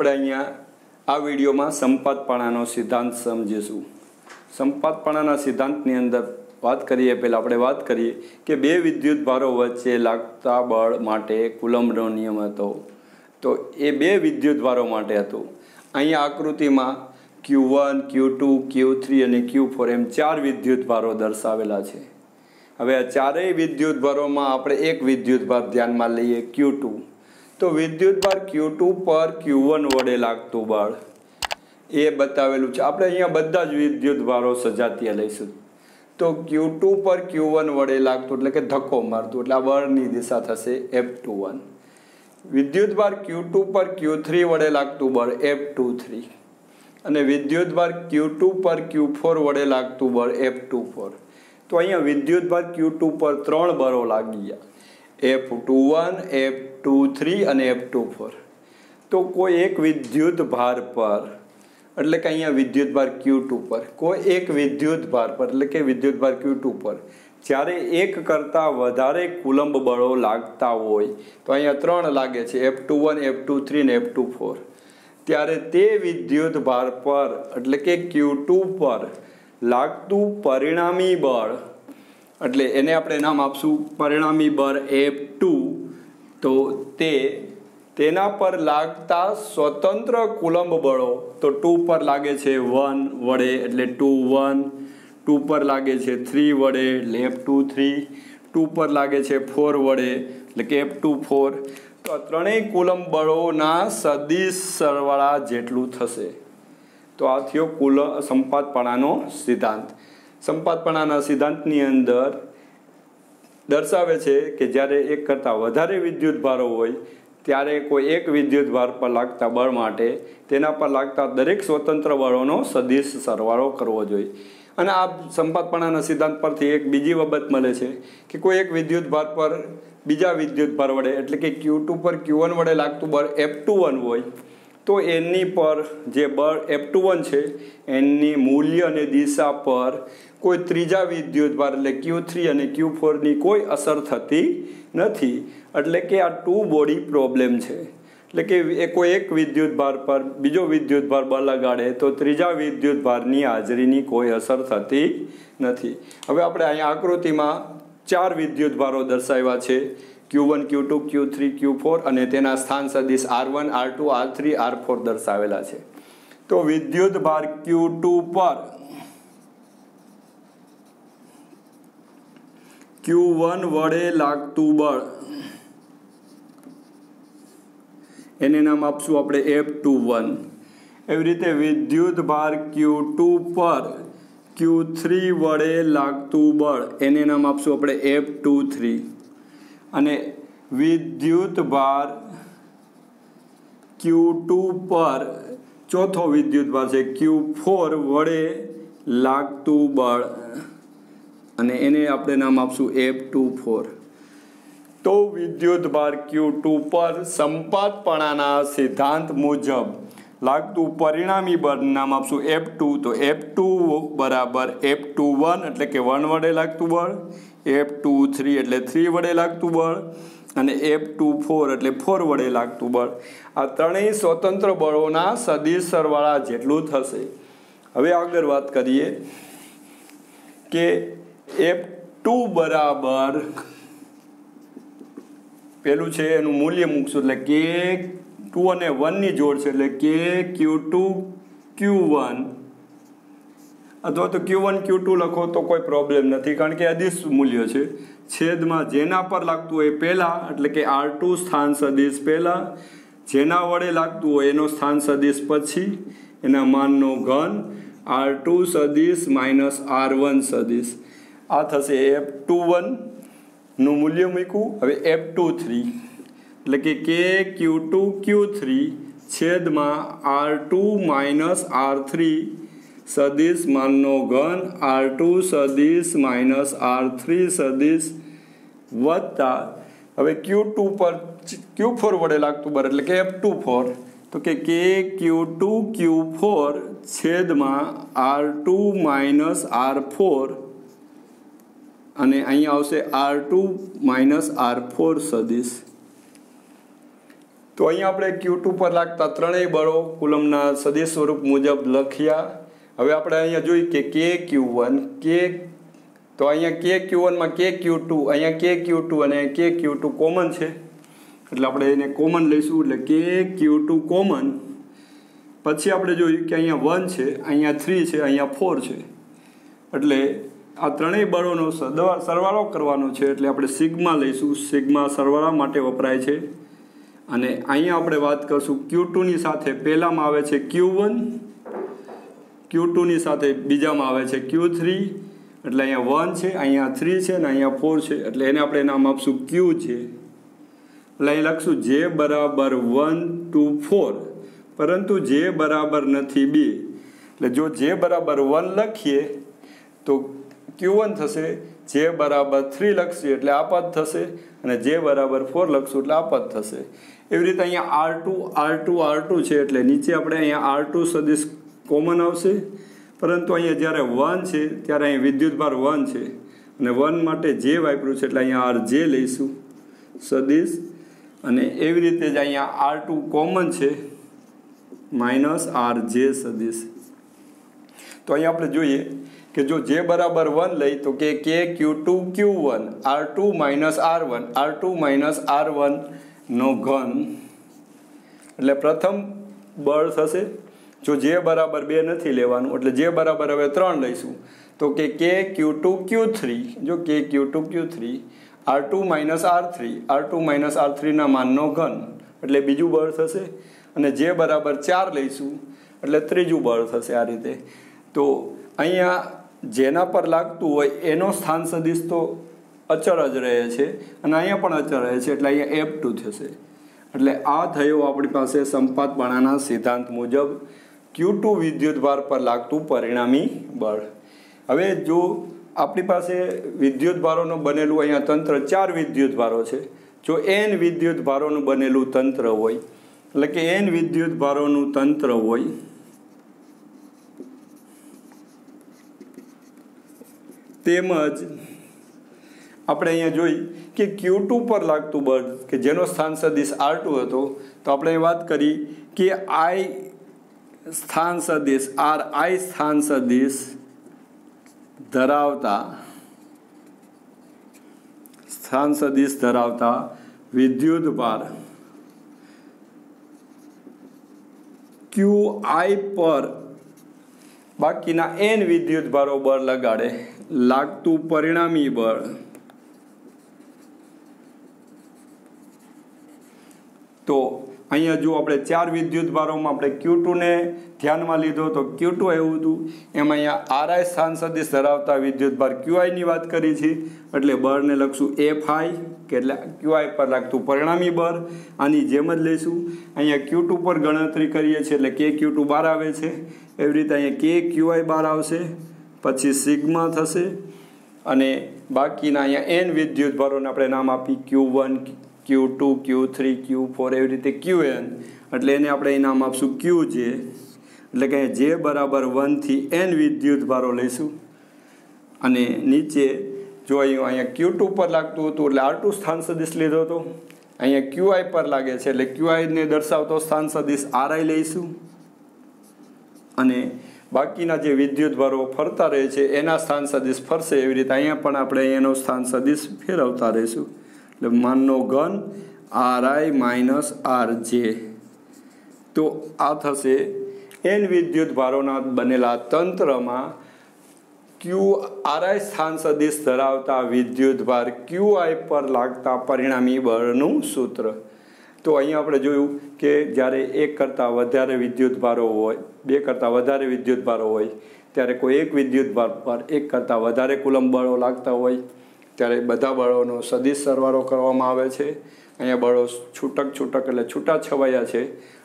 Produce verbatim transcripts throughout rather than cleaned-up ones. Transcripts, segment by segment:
આપણે અહીંયા આ વિડીયોમાં સંપાતપણાનો સિદ્ધાંત સમજીશું. સંપાતપણાના સિદ્ધાંતની અંદર વાત કરીએ, પહેલાં આપણે વાત કરીએ કે બે વિદ્યુતભારો વચ્ચે લાગતા બળ માટે કુલમ્બનો નિયમ હતો. તો એ બે વિદ્યુતભારો માટે હતો. અહીંયા આકૃતિમાં Q one Q two Q three અને ક્યુ ફોર એમ ચાર વિદ્યુતભારો દર્શાવેલા છે. હવે આ ચારેય વિદ્યુતભારોમાં આપણે એક વિદ્યુતભાર ધ્યાનમાં લઈએ ક્યુ ટુ. તો વિદ્યુતભાર ક્યુ ટુ પર ક્યુ વન વડે લાગતું બળ એ બતાવેલું છે. આપણે અહીંયા બધા જ વિદ્યુતભારો સજાતીય લઈશું. तो Q टू पर Q वन वडे लागतो એટલે કે ધક્કો મારતો એટલે આ બળની દિશા થશે F टू वन. વિદ્યુતભાર Q टू પર Q थ्री વડે લાગતું બળ F टू थ्री અને વિદ્યુતભાર Q टू પર Q फोर વડે લાગતું બળ F टू फोर. તો અહીંયા વિદ્યુતભાર Q टू પર ત્રણ બળો લાગી ગયા F two one, F two three અને F टू फोर. તો કોઈ એક વિદ્યુતભાર પર એટલે કે અહીંયા વિદ્યુતભાર Q टू પર કોઈ એક વિદ્યુતભાર પર એટલે કે વિદ્યુતભાર Q टू પર જ્યારે એક કરતાં વધારે કુલંબ બળો લાગતા હોય, તો અહીંયા ત્રણ લાગે છે F two one, F two three ને F टू फोर, ત્યારે તે વિદ્યુતભાર પર એટલે કે Q टू પર લાગતું પરિણામી બળ એટલે એને આપણે નામ આપશું પરિણામી બળ F टू. તો તે તેના પર લાગતા સ્વતંત્ર કુલંબ બળો તો ટુ પર લાગે છે વન વડે એટલે ટુ વન, ટુ પર લાગે છે થ્રી વડે એટલે એફ ટુ થ્રી, ટુ પર લાગે છે ફોર વડે એટલે કે એફ ટુ ફોર. તો આ ત્રણેય કુલંબ બળોના સદિશ સરવાળા જેટલું થશે. તો આ થયો કુલ સંપાતપણાનો સિદ્ધાંત. સંપાતપણાના સિદ્ધાંતની અંદર દર્શાવે છે કે જ્યારે એક કરતાં વધારે વિદ્યુતભારો હોય ત્યારે કોઈ એક વિદ્યુતભાર પર લાગતા બળ માટે તેના પર લાગતા દરેક સ્વતંત્ર બળોનો સદિશ સરવાળો કરવો જોઈએ. અને આ સંપાતપણાના સિદ્ધાંત પરથી એક બીજી બાબત મળે છે કે કોઈ એક વિદ્યુતભાર પર બીજા વિદ્યુતભાર વડે એટલે કે Q टू પર Q वन વડે લાગતું બળ F टू वन હોય, તો એની પર જે બળ F टू वन છે એની મૂલ્ય અને દિશા પર કોઈ ત્રીજા વિદ્યુતભાર એટલે Q थ्री અને Q फोर ની કોઈ અસર થતી નથી. એટલે કે આ ટુ બોડી પ્રોબ્લેમ છે. એટલે કે કોઈ એક વિદ્યુતભાર પર બીજો વિદ્યુતભાર બળ લગાડે તો ત્રીજા વિદ્યુતભારની હાજરીની કોઈ અસર થતી નથી. હવે આપણે અહીંયા આકૃતિમાં ચાર વિદ્યુતભારો દર્શાવ્યા છે Q one, Q two, Q three, Q four અને તેના સ્થાન સદિશ R one, R two, R three, R four દર્શાવેલા છે. તો વિદ્યુતભાર Q टू પર Q वन વડે લાગતું બળ એને નામ આપશું આપણે F टू वन. એવી રીતે વિદ્યુતભાર Q टू પર Q थ्री વડે લાગતું બળ એને નામ આપશું આપણે F टू थ्री. અને વિદ્યુતભાર Q टू પર ચોથો વિદ્યુતભાર છે Q फोर વડે લાગતું બળ અને એને આપણે નામ આપશું F टू फोर. તો વિદ્યુતભાર Q टू પર સંપાતપણાના સિદ્ધાંત મુજબ લાગતું પરિણામી બળ નામ આપશું F टू. તો F टू બરાબર F टू वन એટલે કે વન વડે લાગતું બળ, F टू थ्री એટલે થ્રી વડે લાગતું બળ અને F टू फोर એટલે ફોર વડે લાગતું બળ. આ ત્રણેય સ્વતંત્ર બળોના સદિશ સરવાળા જેટલું થશે. હવે આગળ વાત કરીએ કે F टू બરાબર पहलू है एनु मूल्य मूकशो एटले के टू अने वन नी जोड़ छे एटले के Q टू Q वन अथवा तो Q वन Q टू लखो तो कोई प्रॉब्लम नहीं, कारण के अदिश मूल्य छे. छेद में जेना पर लागतुं होय पहला एटले के R टू स्थान सदिश पहला, जेना वडे लागतुं होय एनो स्थान सदिश पछी, एना माननो घन R टू सदिश माइनस R वन सदिश. आ थशे F टू वन નું મૂલ્ય મૂક્યું. હવે F टू थ्री એટલે કે કે Q टू Q थ्री છેદમાં R two minus R three સદિશ માનનો ઘન R टू સદિશ માઇનસ R थ्રી સદિશ વત્તા હવે Q टू પર Q फोर વડે લાગતું બળ એટલે કે F टू फोर. તો કે કે Q टू Q फोर છેદમાં R two minus R four અને અહીં આવશે R two minus R four સદિશ. तो अहीं आपणे क्यू टू पर लागता त्रणेय बळो कूलमना सदिश स्वरूप मुजब लख्या। हवे आपणे अहीं जोई के के क्यू वन के तो अहीं के क्यू वन मां के क्यू टू अहीं के क्यू टू अने के क्यू टू कॉमन छे एटले आपणे एने कॉमन लईशुं एटले के क्यू टू कॉमन। पछी आपणे जोयुं के अहीं वन छे, अहीं थ्री छे, अहीं फोर छे एटले आ त्रणेय बळोनो सरवाळो करवानो छे एटले आपणे सिग्मा लईशुं। सिग्मा सरवाळा माटे वपराय छे अने अहीं आपणे वात करशुं क्यू टू नी साथे पहेलामां आवे छे क्यू वन, क्यू टू नी साथे बीजामां आवे छे क्यू थ्री एटले अहीं वन छे, अहीं थ्री छे ने अहीं फोर छे एटले एने आपणे नाम आपशुं क्यू छे। एटले अहीं लखशुं जे बराबर वन टू फोर, परंतु जे बराबर नथी बे एटले जो जे बराबर वन लखीए तो क्यू वन थशे, जे बराबर थ्री लखशुं एटले आ पद थशे अने जे बराबर फोर लखशुं एटले आ पद थशे। एवी रीते अहींया R two R two R two छे एटले नीचे आपणे अहींया आर टू सदिश कॉमन आवशे, परंतु अहींया ज्यारे वन छे त्यारे अहीं विद्युतभार वन छे अने वन माटे जे वापर्युं छे एटले अहींया आरजे लईशुं सदिश। अने एवी रीते ज अहींया आर टू कॉमन छे माइनस आरजे सदिश। तो अहीं आपणे जोईए कि जो जे बराबर वन लई तो के के Q two Q one R two minus R one R two minus R one नो घन एटले प्रथम बळ थशे। जो जे बराबर बे नथी लेवानुं एटले जे बराबर हवे त्रण लईशुं तो के के क्यू टू क्यू थ्री, जो के Q two Q three R two minus R three R two minus R three ना माननो घन एटले बीजुं बळ थशे। अने जे बराबर चार लईशुं एटले त्रीजुं बळ थशे। आ रीते तो अहींया जेना पर लागतुं होय एनो स्थान सदिश तो अचळ ज रहे छे अने अहींया पण अचळ रहे छे एटले अहींया एफ टू थशे। एटले आ थयो आपणी पासे संपातपणाना सिद्धांत मुजब क्यू टू विद्युतभार पर लागतुं परिणामी बळ। हवे जो आपणी पासे विद्युतभारोनुं बनेलुं अहींया तंत्र चार विद्युतभारो छे। जो n विद्युतभारोनुं बनेलुं तंत्र होय एटले के n विद्युतभारोनुं तंत्र होय तेमज आपणे अहींया जोई के क्यू टू पर लागतुं बळ के जेनो स्थान सदिश आर टू हतो तो आपणे वात करी के I स्थान सदिश Ri स्थान सदिश धरावता स्थान सदिश धरावता विद्युतभार Qi पर बाकीना n विद्युतभारो बळ लगाडे लागतुं परिणामी बळ तो अहींया जो आपणे चार विद्युतभारोमां आपणे क्यू टू ने ध्यानमां लीधो तो क्यू टू आव्युं हतुं एमां अहींया Ri स्थान सदिश ધરાવતા विद्युतभार Qi ની વાત કરી છે એટલે બળને લખશું Fi કે એટલે Qi પર લાગતું પરિણામી બળ આની જેમ જ લઈશું। અહીંયા ક્યू टू પર ગણતરી કરીએ છીએ એટલે કે ક્યू टू બહાર આવે છે। એવી રીતે અહીંયા કે ક્યુ આઈ બહાર આવશે पछी सिग्मा थशे अने बाकीना अहींया n विद्युतभारोने आपणे नाम आपी Q one Q two Q three Q four एवी रीते क्यू एन एटले एने आपणे नाम आपशुं क्यू जे एटले के जे बराबर वन थी n विद्युतभारो लईशुं। अने नीचे जो अहींया क्यू टू पर लागतुं हतुं एटले आर टू स्थान सदिश लीधो हतो। अहींया क्यू आई पर लागे छे एटले क्यू आई ने दर्शावतो स्थान सदिश Ri लईशुं अने बाकीना जे विद्युतभारो फरता रहे छे एना स्थान सदिश फरसे। एवी रीते अहींया पण आपणे एनो स्थान सदिश फेरवता रहीशुं एटले माननो घन Ri माइनस आरजे। तो आ थशे n विद्युतभारोना बनेला तंत्रमा क्यू Ri स्थान सदिश धरावता विद्युतभार Qi पर लागता परिणामी बळनुं सूत्र। तो अहीं आपणे जोयुं के ज्यारे एक करता वधारे विद्युतभारो होय, बे करता वधारे विद्युतभारो होय त्यारे कोई एक विद्युतभार पर एक करता वधारे कूलम बळो लागता होय त्यारे बधा बळोनो सदिश सरवाळो करवामां आवे छे। अहींया बळो छूटक छूटक एटले छूटा छवाया छे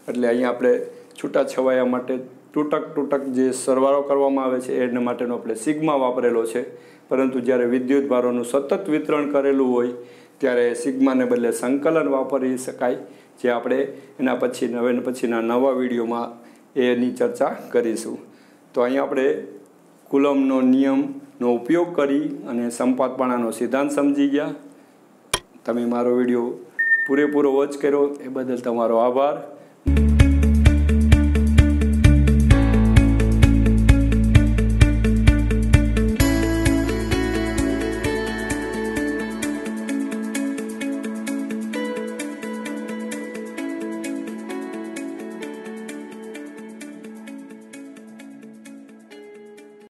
एटले अहींया आपणे छूटा छवाया माटे तूटक तूटक जे सरवाळो करवामां आवे छे एना माटेनो आपणे सिग्मा वापरेलो छे। परंतु ज्यारे विद्युतभारोनुं सतत वितरण करेलुं होय त्यारे सिग्मा ने बदले संकलन वापरी शकाय जे आपणे एना पछी नवे पछीना नवा विडियोमां एनी चर्चा करीशुं। तो अहीं आपणे कूलमनो नियमनो उपयोग करी अने संपातपणानो सिद्धांत समजी गया। तमे मारो विडियो પૂરેપૂરો વોચ કર્યો એ બદલ તમારો આભાર.